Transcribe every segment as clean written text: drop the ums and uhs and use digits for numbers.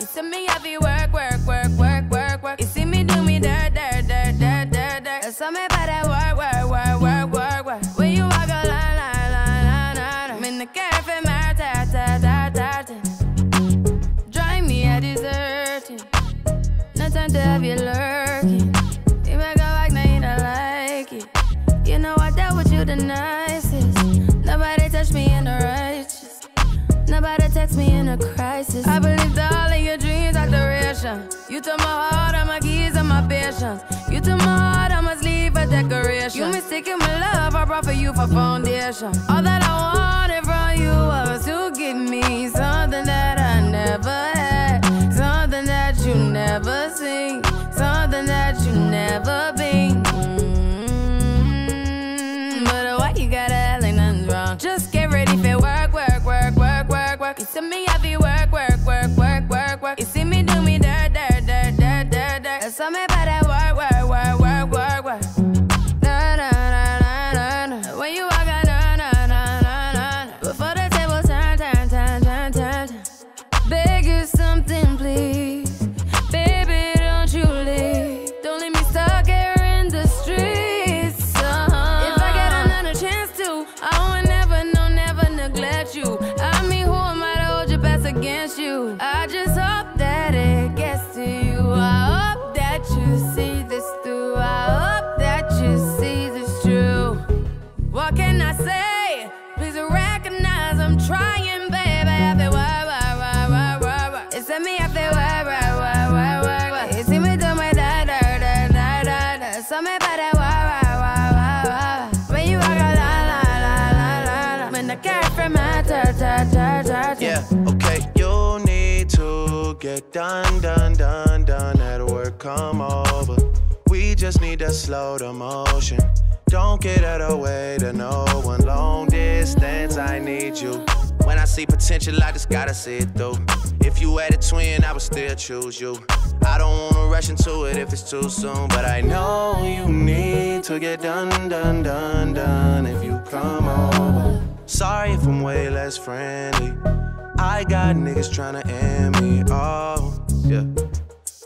You see me happy work, work, work, work, work, work. You see me do me dirt, dirt, dirt, dirt, dirt, dirt. You saw me better work, work, work, work, work, work. When you walk a line, line, line, line, line, I'm in the care for my tat, tat, tat, tat. Drive me a desert, no time to have you lurking. You make a walk, now you don't like it. You know I dealt with you the nicest. Nobody touched me in the righteous. Nobody text me in a crisis. I believed all of your dreams are duration. You took my heart, all my keys, and my patience. You took my heart, I must leave a decoration. You mistaken my love, I brought for you for foundation. All that I wanted from you was to give me something that I never had, something that you never seen, something that you never been. But why you gotta act like nothing's wrong? Just get ready for work, work, work, work, work, work. You see me happy work, work, work, work, work, work. You see me do me dirt, dirt, dirt, dirt, dirt, dirt. You saw me better work, work, work, work, work, work. Da da da da da. When you walk out, da da da da da. Before the table turn, turn, turn, turn, turn, turn. Beg you something, please, baby, don't you leave. Don't leave me stuck here in the streets. If I get another chance to, I will never, no, never neglect you. I mean, who am I to hold your best against you? I just hope that it gets to you. I hope that you see this through. I hope that you see this true. What can I say? Please recognize I'm trying, baby. I feel why, why. It's me, I feel why. You see me do my da da da da da da. So me better why. When you walk a la la la la la la. When I care for my da da da da. Yeah, okay. You need to get done, done, done, done at work. Come over. We just need to slow the motion. Don't get out of the way to no one. Long distance, I need you. When I see potential, I just gotta see it through. If you had a twin, I would still choose you. I don't wanna rush into it if it's too soon, but I know you need to get done, done, done, done if you come over. Sorry if I'm way less friendly. I got niggas tryna end me. Oh, yeah.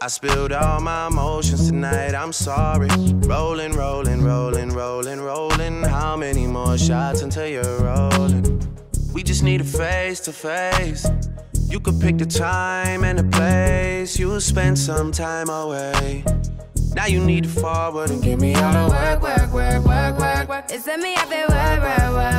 I spilled all my emotions tonight, I'm sorry. Rolling, rolling, rolling, rolling, rolling. How many more shots until you're rolling? We just need a face to face. You could pick the time and the place. You spend some time away. Now you need to forward and give me all the work, work, work, work, work, work. It's me, I feel work, work, work.